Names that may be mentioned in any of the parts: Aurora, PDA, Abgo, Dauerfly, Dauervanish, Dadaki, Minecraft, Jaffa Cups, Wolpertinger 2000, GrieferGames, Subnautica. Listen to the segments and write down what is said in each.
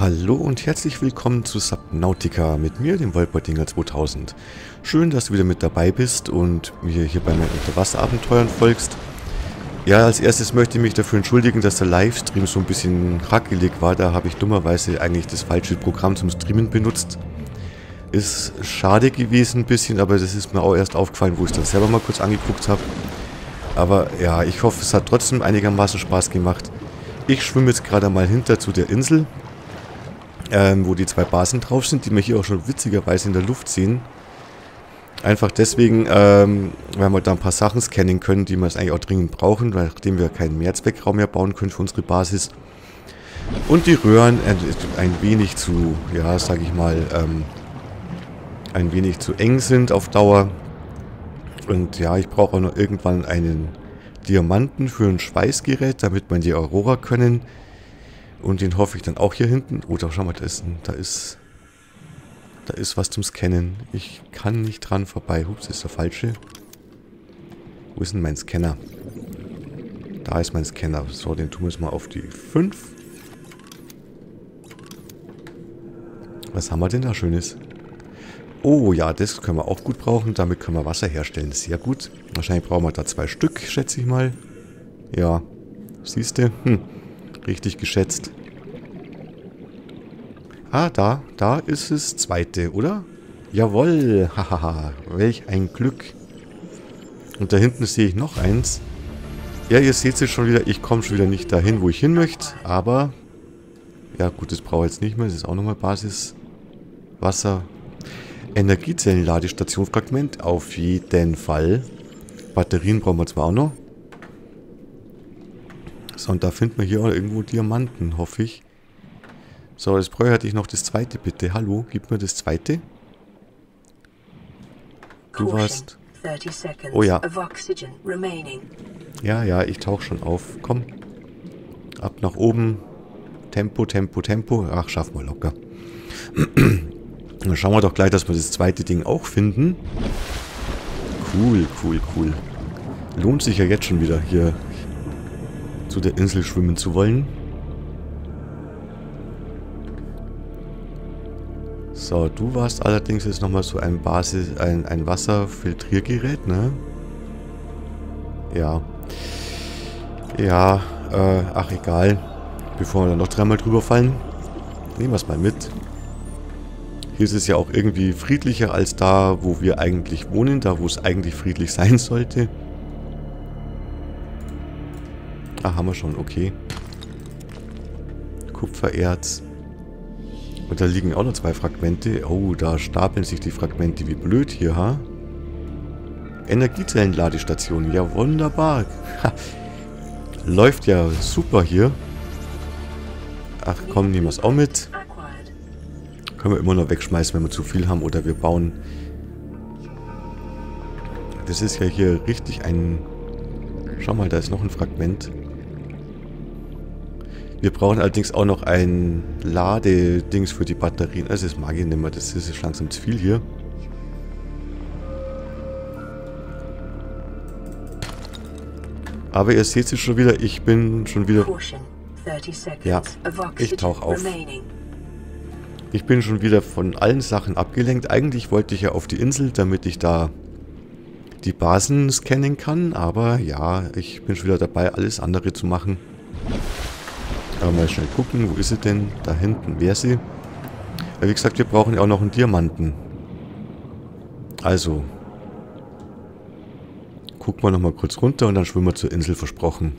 Hallo und herzlich willkommen zu Subnautica mit mir, dem Wolpertinger 2000. Schön, dass du wieder mit dabei bist und mir hier bei meinen Unterwasserabenteuern folgst. Ja, als erstes möchte ich mich dafür entschuldigen, dass der Livestream so ein bisschen hackelig war. Da habe ich dummerweise eigentlich das falsche Programm zum Streamen benutzt. Ist schade gewesen ein bisschen, aber das ist mir auch erst aufgefallen, wo ich es dann selber mal kurz angeguckt habe. Aber ja, ich hoffe, es hat trotzdem einigermaßen Spaß gemacht. Ich schwimme jetzt gerade mal hinter zu der Insel, wo die zwei Basen drauf sind, die wir hier auch schon witzigerweise in der Luft sehen. Einfach deswegen, weil wir da ein paar Sachen scannen können, die wir jetzt eigentlich auch dringend brauchen, nachdem wir keinen Mehrzweckraum mehr bauen können für unsere Basis. Und die Röhren ein wenig zu, ja, sag ich mal, ein wenig zu eng sind auf Dauer. Und ja, ich brauche auch noch irgendwann einen Diamanten für ein Schweißgerät, damit man die Aurora können. Und den hoffe ich dann auch hier hinten. Oh, da schau mal, da ist was zum Scannen. Ich kann nicht dran vorbei. Hups, ist der falsche. Wo ist denn mein Scanner? Da ist mein Scanner. So, den tun wir jetzt mal auf die 5. Was haben wir denn da Schönes? Oh ja, das können wir auch gut brauchen. Damit können wir Wasser herstellen. Sehr gut. Wahrscheinlich brauchen wir da 2 Stück, schätze ich mal. Ja, siehst du? Richtig geschätzt. Ah, da ist es zweite, oder? Jawohl, hahaha, welch ein Glück. Und da hinten sehe ich noch eins. Ja, ihr seht es schon wieder, ich komme schon wieder nicht dahin, wo ich hin möchte, aber... Ja gut, das brauche ich jetzt nicht mehr, das ist auch nochmal Basis. Wasser. Energiezellen-Ladestationfragment, auf jeden Fall. Batterien brauchen wir zwar auch noch. So, und da finden wir hier auch irgendwo Diamanten, hoffe ich. So, das Breu hatte ich noch das zweite, bitte. Hallo, gib mir das zweite. Du warst... Oh ja. Ja, ich tauche schon auf. Komm. Ab nach oben. Tempo, Tempo, Tempo. Ach, schaffen wir locker. Dann schauen wir doch gleich, dass wir das zweite Ding auch finden. Cool, cool, cool. Lohnt sich ja jetzt schon wieder hier... zu der Insel schwimmen zu wollen. So, du warst allerdings jetzt nochmal so ein ein Wasserfiltriergerät, ne? Ja. Ja, ach egal. Bevor wir dann noch dreimal drüber fallen, nehmen wir es mal mit. Hier ist es ja auch irgendwie friedlicher als da, wo wir eigentlich wohnen, da wo es eigentlich friedlich sein sollte. Ah, haben wir schon, okay. Kupfererz. Und da liegen auch noch 2 Fragmente. Oh, da stapeln sich die Fragmente wie blöd hier, ha? Energiezellenladestation, ja wunderbar. Läuft ja super hier. Ach komm, nehmen wir es auch mit. Können wir immer noch wegschmeißen, wenn wir zu viel haben oder wir bauen. Das ist ja hier richtig ein... Schau mal, da ist noch ein Fragment. Wir brauchen allerdings auch noch ein Ladedings für die Batterien. Also das mag ich nicht mehr, das ist langsam zu viel hier. Aber ihr seht es schon wieder, ich bin schon wieder... Ja, ich tauche auf. Ich bin schon wieder von allen Sachen abgelenkt. Eigentlich wollte ich ja auf die Insel, damit ich da die Basen scannen kann, aber ja, ich bin schon wieder dabei, alles andere zu machen. Aber mal schnell gucken, wo ist sie denn? Da hinten wäre sie. Ja, wie gesagt, wir brauchen ja auch noch einen Diamanten. Also, gucken wir nochmal kurz runter und dann schwimmen wir zur Insel, versprochen.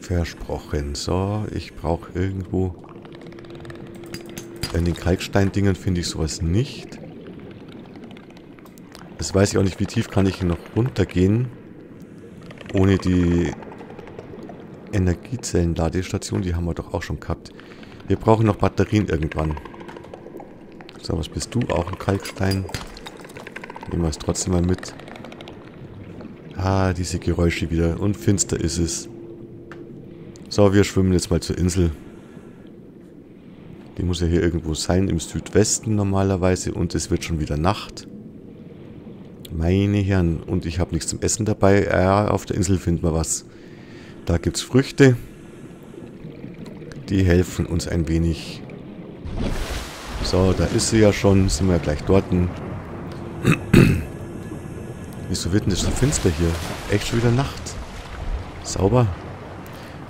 Versprochen. So, ich brauche irgendwo... In den Kalksteindingern finde ich sowas nicht. Das weiß ich auch nicht, wie tief kann ich hier noch runtergehen, ohne die Energiezellenladestation. Die haben wir doch auch schon gehabt. Wir brauchen noch Batterien irgendwann. So, was bist du? Auch ein Kalkstein. Nehmen wir es trotzdem mal mit. Ah, diese Geräusche wieder. Und finster ist es. So, wir schwimmen jetzt mal zur Insel. Die muss ja hier irgendwo sein, im Südwesten normalerweise. Und es wird schon wieder Nacht. Meine Herren. Und ich habe nichts zum Essen dabei. Ja, auf der Insel finden wir was. Da gibt es Früchte. Die helfen uns ein wenig. So, da ist sie ja schon. Sind wir ja gleich dort. Wieso wird denn das so finster hier? Echt schon wieder Nacht. Sauber.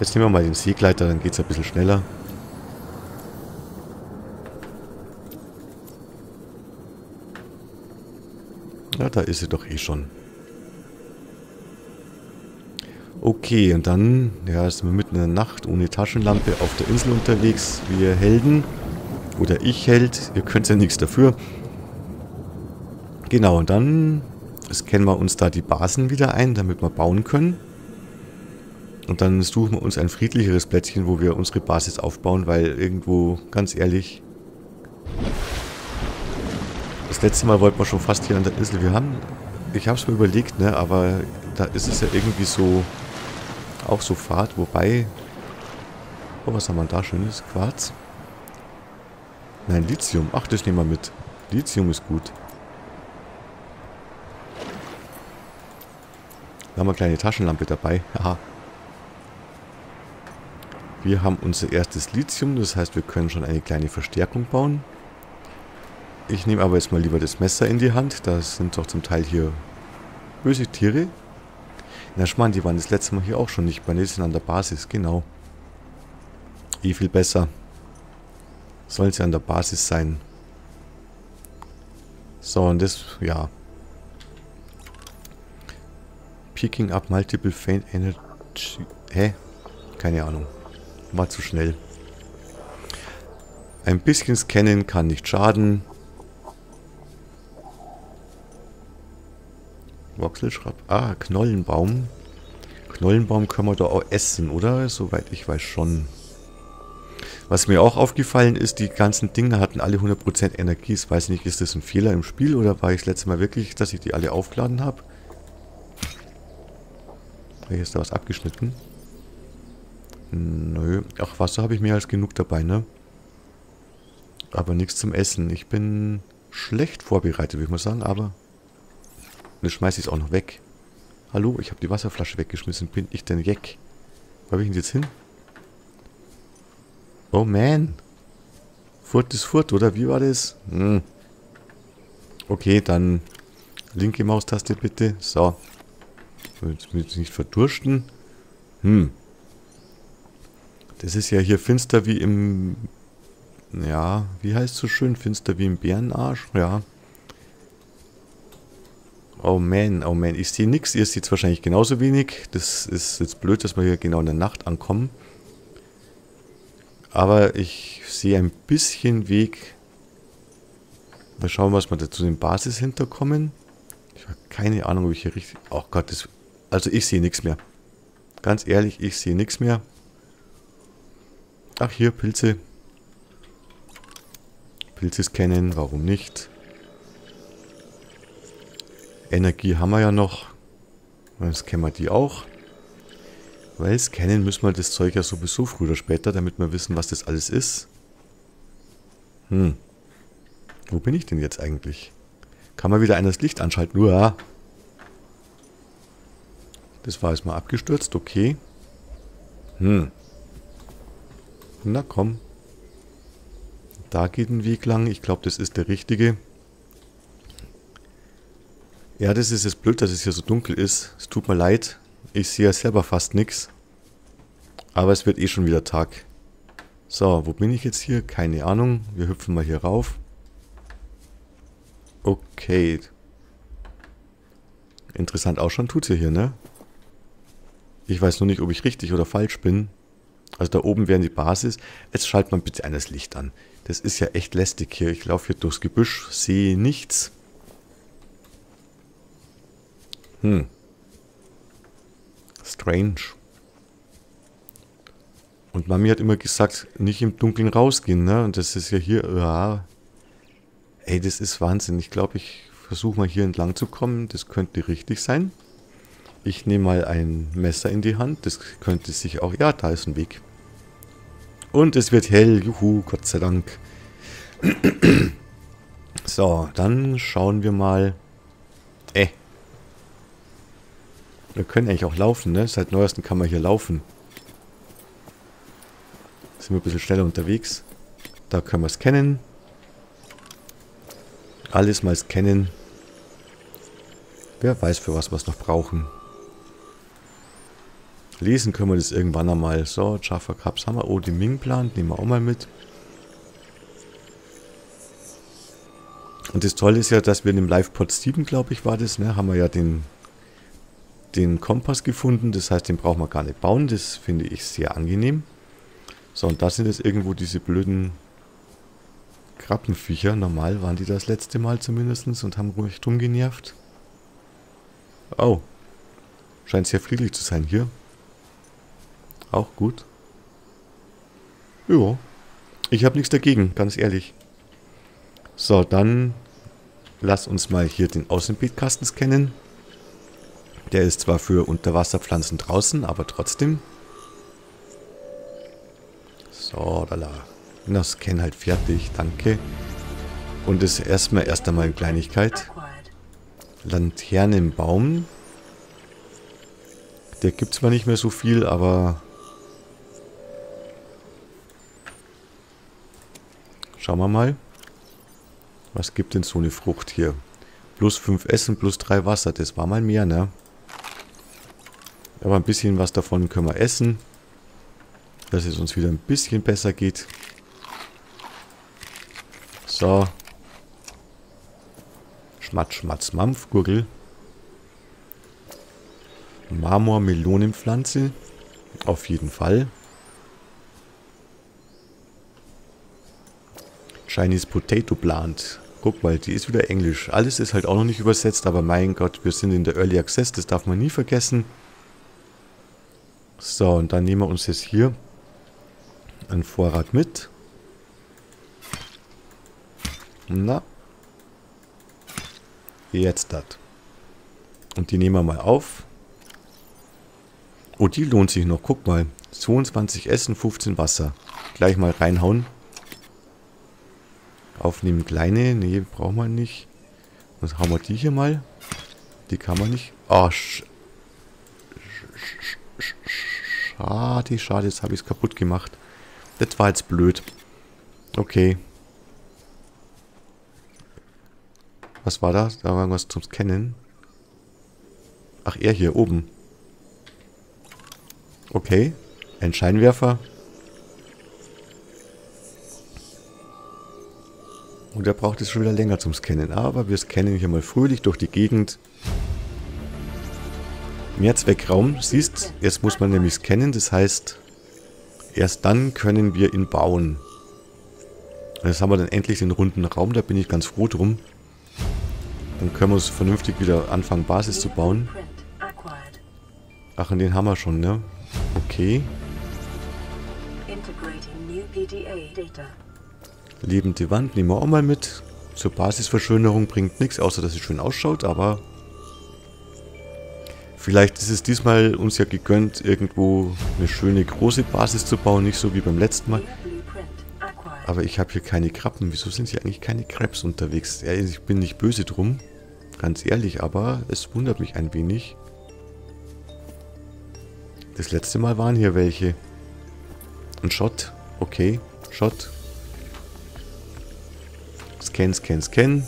Jetzt nehmen wir mal den Seegleiter, dann geht es ein bisschen schneller. Ja, da ist sie doch eh schon. Okay, und dann ja, sind wir mitten in der Nacht ohne Taschenlampe auf der Insel unterwegs. Wir Helden. Oder ich Held. Ihr könnt ja nichts dafür. Genau, und dann scannen wir uns da die Basen wieder ein, damit wir bauen können. Und dann suchen wir uns ein friedlicheres Plätzchen, wo wir unsere Basis aufbauen, weil irgendwo, ganz ehrlich... Das letzte Mal wollten wir schon fast hier an der Insel. Ich habe es mir überlegt, ne, aber da ist es ja irgendwie so... Auch so fad, wobei... Oh, was haben wir da? Schönes Quarz. Nein, Lithium. Ach, das nehmen wir mit. Lithium ist gut. Da haben wir eine kleine Taschenlampe dabei. Haha. Wir haben unser erstes Lithium, das heißt, wir können schon eine kleine Verstärkung bauen. Ich nehme aber jetzt mal lieber das Messer in die Hand. Da sind doch zum Teil hier böse Tiere. Na Schmarrn, die waren das letzte Mal hier auch schon nicht. Die sind an der Basis, genau. Eh viel besser. Sollen sie an der Basis sein. So, und das, ja. Picking up multiple faint energy. Hä? Keine Ahnung. War zu schnell. Ein bisschen scannen kann nicht schaden. Voxelschrapp. Ah, Knollenbaum. Knollenbaum können wir da auch essen, oder? Soweit ich weiß schon. Was mir auch aufgefallen ist, die ganzen Dinge hatten alle 100% Energie. Ich weiß nicht, ist das ein Fehler im Spiel oder war ich das letzte Mal wirklich, dass ich die alle aufgeladen habe? Hier ist da was abgeschnitten. Nö. Ach, Wasser habe ich mehr als genug dabei, ne? Aber nichts zum Essen. Ich bin schlecht vorbereitet, würde ich mal sagen, aber... Jetzt schmeiße ich es auch noch weg. Hallo, ich habe die Wasserflasche weggeschmissen. Bin ich denn Jack? Wo habe ich ihn jetzt hin? Oh man. Furt ist Furt, oder? Wie war das? Hm. Okay, dann linke Maustaste bitte. So. Jetzt will ich nicht verdursten. Hm. Das ist ja hier finster wie im... Ja, wie heißt es so schön? Finster wie im Bärenarsch? Ja. Oh man, ich sehe nichts. Ihr seht es wahrscheinlich genauso wenig. Das ist jetzt blöd, dass wir hier genau in der Nacht ankommen. Aber ich sehe ein bisschen Weg. Mal schauen, was wir da zu den Basis hinterkommen. Ich habe keine Ahnung, ob ich hier richtig... Oh Gott, das... Also ich sehe nichts mehr. Ganz ehrlich, ich sehe nichts mehr. Ach hier, Pilze. Pilze scannen, warum nicht? Energie haben wir ja noch. Dann scannen wir die auch. Weil scannen müssen wir das Zeug ja sowieso früher oder später, damit wir wissen, was das alles ist. Hm. Wo bin ich denn jetzt eigentlich? Kann man wieder einer das Licht anschalten? Uah. Das war jetzt mal abgestürzt, okay. Hm. Na komm. Da geht ein Weg lang. Ich glaube, das ist der richtige. Ja, das ist jetzt blöd, dass es hier so dunkel ist. Es tut mir leid. Ich sehe ja selber fast nichts. Aber es wird eh schon wieder Tag. So, wo bin ich jetzt hier? Keine Ahnung. Wir hüpfen mal hier rauf. Okay. Interessant auch schon tut sie hier, ne? Ich weiß nur nicht, ob ich richtig oder falsch bin. Also da oben wäre die Basis. Jetzt schaltet man bitte eines Licht an. Das ist ja echt lästig hier. Ich laufe hier durchs Gebüsch, sehe nichts. Hm. Strange. Und Mami hat immer gesagt, nicht im Dunkeln rausgehen, ne? Und das ist ja hier... Ja. Ey, das ist Wahnsinn. Ich glaube, ich versuche mal hier entlang zu kommen. Das könnte richtig sein. Ich nehme mal ein Messer in die Hand. Das könnte sich auch... Ja, da ist ein Weg. Und es wird hell. Juhu, Gott sei Dank. So, dann schauen wir mal. Wir können eigentlich auch laufen, ne? Seit neuestem kann man hier laufen. sind wir ein bisschen schneller unterwegs. Da können wir scannen. Alles mal scannen. Wer weiß, für was wir es noch brauchen. Lesen können wir das irgendwann einmal. So, Jaffa Cups haben wir. Oh, den Ming-Plan nehmen wir auch mal mit. Und das Tolle ist ja, dass wir in dem Livepod 7, glaube ich, war das, ne, haben wir ja den Kompass gefunden. Das heißt, den brauchen wir gar nicht bauen. Das finde ich sehr angenehm. So, und da sind jetzt irgendwo diese blöden Krabbenviecher. Normal waren die das letzte Mal zumindest und haben ruhig drum genervt. Oh, scheint sehr friedlich zu sein hier. Auch gut. Ja, ich habe nichts dagegen, ganz ehrlich. So, dann lass uns mal hier den Außenbeetkasten scannen. Der ist zwar für Unterwasserpflanzen draußen, aber trotzdem. So, da la. Na, Scan halt fertig, danke. Und das erstmal eine Kleinigkeit. Laternenbaum. Der gibt zwar nicht mehr so viel, aber schauen wir mal. Was gibt denn so eine Frucht hier? Plus 5 Essen, plus 3 Wasser. Das war mal mehr, ne? Aber ein bisschen was davon können wir essen. Dass es uns wieder ein bisschen besser geht. So. Schmatz, Schmatz, Mampfgurgel. Marmor-Melonenpflanze. Auf jeden Fall. Chinese Potato Plant. Guck mal, die ist wieder Englisch. Alles ist halt auch noch nicht übersetzt, aber mein Gott, wir sind in der Early Access, das darf man nie vergessen. So, und dann nehmen wir uns jetzt hier einen Vorrat mit. Na. Jetzt das. Und die nehmen wir mal auf. Oh, die lohnt sich noch. Guck mal. 22 Essen, 15 Wasser. Gleich mal reinhauen. Aufnehmen kleine. Nee, braucht man nicht. Dann haben wir die hier mal. Die kann man nicht. Oh, schade, schade. Jetzt habe ich es kaputt gemacht. Das war jetzt blöd. Okay. Was war das? Da war irgendwas zum Scannen. Ach, er hier oben. Okay. Ein Scheinwerfer. Und da braucht es schon wieder länger zum Scannen. Aber wir scannen hier mal fröhlich durch die Gegend. Mehrzweckraum. Siehst, jetzt muss man nämlich scannen. Das heißt, erst dann können wir ihn bauen. Und jetzt haben wir dann endlich den runden Raum. Da bin ich ganz froh drum. Dann können wir uns vernünftig wieder anfangen, Basis zu bauen. Ach, und den haben wir schon, ne? Okay. Lebende Wand nehmen wir auch mal mit. Zur Basisverschönerung bringt nichts, außer dass es schön ausschaut, aber vielleicht ist es diesmal uns ja gegönnt, irgendwo eine schöne große Basis zu bauen, nicht so wie beim letzten Mal. Aber ich habe hier keine Krabben. Wieso sind hier eigentlich keine Crabs unterwegs? Ich bin nicht böse drum, ganz ehrlich, aber es wundert mich ein wenig. Das letzte Mal waren hier welche. Ein Shot, okay, Shot. Scan, scan, scan.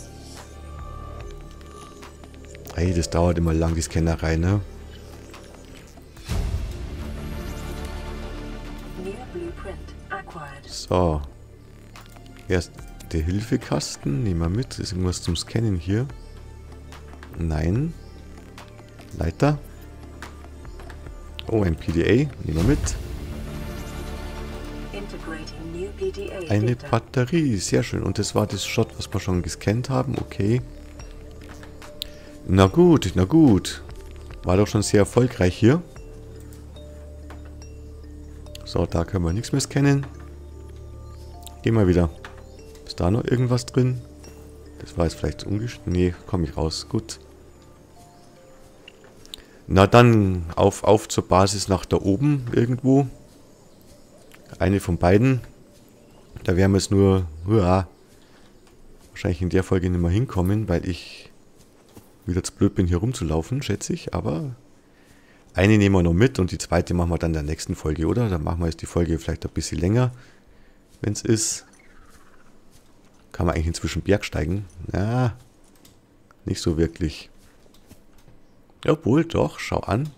Ey, das dauert immer lang, die Scannerei, ne? So. Erst der Hilfekasten. Nehmen wir mit. Ist irgendwas zum Scannen hier? Nein. Leiter. Oh, ein PDA. Nehmen wir mit. Eine Batterie, sehr schön. Und das war das Shot, was wir schon gescannt haben. Okay. Na gut, na gut. War doch schon sehr erfolgreich hier. So, da können wir nichts mehr scannen. Gehen wir wieder. Ist da noch irgendwas drin? Das war jetzt vielleicht ungeschnitten. Nee, komme ich raus. Gut. Na dann, auf zur Basis nach da oben irgendwo. Eine von beiden. Da werden wir jetzt nur, ja, wahrscheinlich in der Folge nicht mehr hinkommen, weil ich wieder zu blöd bin, hier rumzulaufen, schätze ich. Aber Eine nehmen wir noch mit und die zweite machen wir dann in der nächsten Folge, oder? Dann machen wir jetzt die Folge vielleicht ein bisschen länger, wenn es ist. Kann man eigentlich inzwischen bergsteigen? Ja, nicht so wirklich. Jawohl, doch, schau an.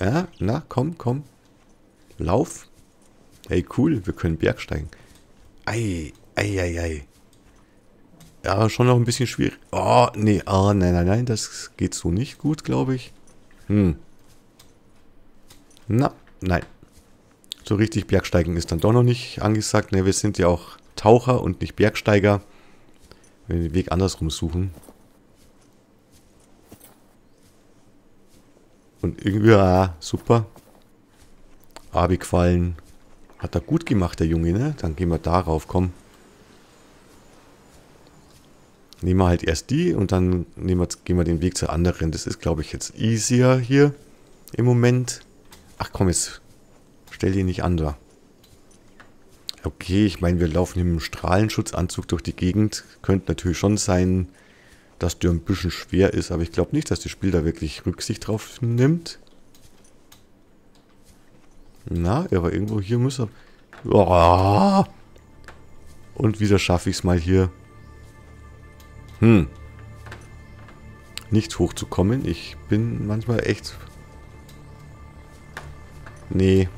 Ja, na, komm. Lauf. Hey, cool, wir können bergsteigen. Ei. Ja, schon noch ein bisschen schwierig. Oh, nee, oh, nein, das geht so nicht gut, glaube ich. Na, nein. So richtig Bergsteigen ist dann doch noch nicht angesagt. Ne, wir sind ja auch Taucher und nicht Bergsteiger. Wenn wir den Weg andersrum suchen. Und irgendwie, ah, super. Abi-Quallen. Hat er gut gemacht, der Junge, ne? Dann gehen wir darauf, komm. Nehmen wir halt erst die und dann gehen wir den Weg zur anderen. Das ist, glaube ich, jetzt easier hier im Moment. Ach komm, jetzt stell die nicht an da. Okay, ich meine, wir laufen im Strahlenschutzanzug durch die Gegend. Könnte natürlich schon sein, dass der ein bisschen schwer ist, aber ich glaube nicht, dass das Spiel da wirklich Rücksicht drauf nimmt. Na, aber irgendwo hier muss er... Oh! Und wieder schaffe ich es mal hier. Nicht hochzukommen. Ich bin manchmal echt... Nee.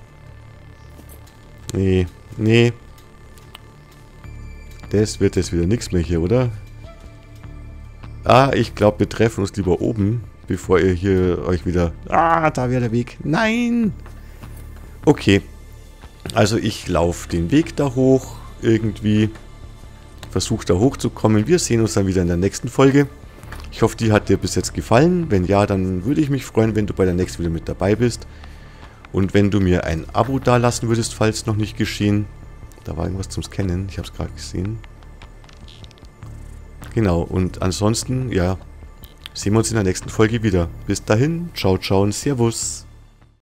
Das wird jetzt wieder nichts mehr hier, oder? Ah, ich glaube, wir treffen uns lieber oben, bevor ihr hier euch wieder... Ah, da wäre der Weg. Nein! Okay. Also ich laufe den Weg da hoch irgendwie. Versuche da hochzukommen. Wir sehen uns dann wieder in der nächsten Folge. Ich hoffe, die hat dir bis jetzt gefallen. Wenn ja, dann würde ich mich freuen, wenn du bei der nächsten wieder mit dabei bist. Und wenn du mir ein Abo dalassen würdest, falls noch nicht geschehen. Da war irgendwas zum Scannen. Ich habe es gerade gesehen. Genau. Und ansonsten, ja, sehen wir uns in der nächsten Folge wieder. Bis dahin. Ciao, ciao und Servus.